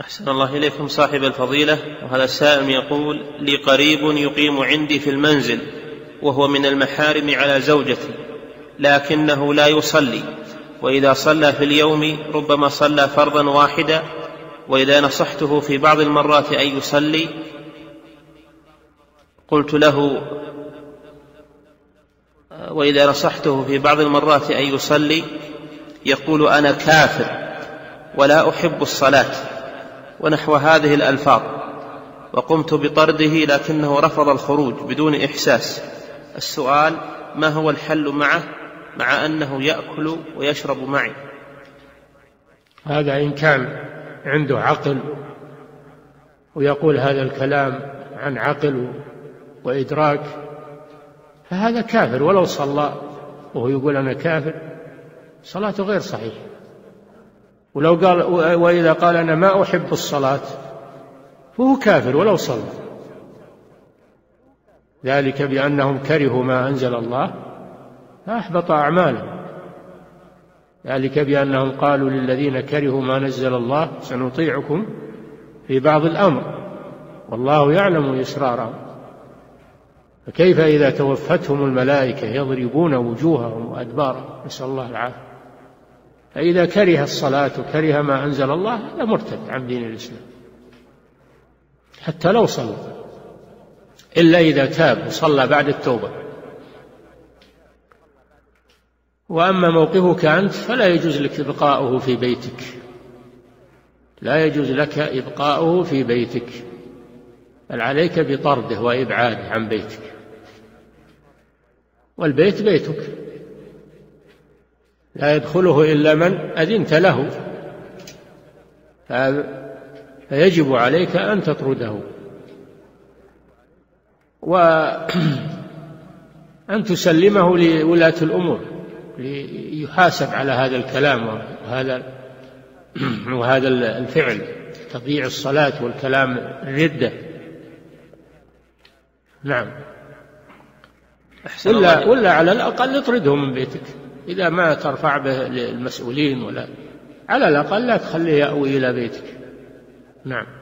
أحسن الله إليكم صاحب الفضيلة. وهذا السائل يقول: لي قريب يقيم عندي في المنزل وهو من المحارم على زوجتي، لكنه لا يصلي، وإذا صلى في اليوم ربما صلى فرضا واحدا، وإذا نصحته في بعض المرات أن يصلي قلت له وإذا نصحته في بعض المرات أن يصلي يقول: أنا كافر ولا أحب الصلاة ونحو هذه الألفاظ، وقمت بطرده لكنه رفض الخروج بدون إحساس. السؤال: ما هو الحل معه مع أنه يأكل ويشرب معي؟ هذا إن كان عنده عقل ويقول هذا الكلام عن عقل وإدراك فهذا كافر، ولو صلى وهو يقول أنا كافر صلاته غير صحيحة. ولو قال وإذا قال أنا ما أحب الصلاة فهو كافر ولو صلى، ذلك بأنهم كرهوا ما أنزل الله فأحبط أعمالهم، ذلك بأنهم قالوا للذين كرهوا ما نزل الله سنطيعكم في بعض الأمر والله يعلم إسرارهم، فكيف إذا توفتهم الملائكة يضربون وجوههم وأدبارهم، نسأل الله العافية. فإذا كره الصلاة وكره ما أنزل الله هذا مرتد عن دين الإسلام حتى لو صلى، إلا إذا تاب وصلى بعد التوبة. وأما موقفك أنت فلا يجوز لك إبقاؤه في بيتك، لا يجوز لك إبقاؤه في بيتك، بل عليك بطرده وإبعاده عن بيتك، والبيت بيتك لا يدخله إلا من أذنت له، فيجب عليك أن تطرده وأن تسلمه لولاة الأمور ليحاسب على هذا الكلام وهذا الفعل، تضييع الصلاة والكلام الردة. نعم. ولا على الأقل اطردهم من بيتك إذا ما ترفع به المسؤولين، ولا على الأقل لا تخليه يأوي إلى بيتك. نعم.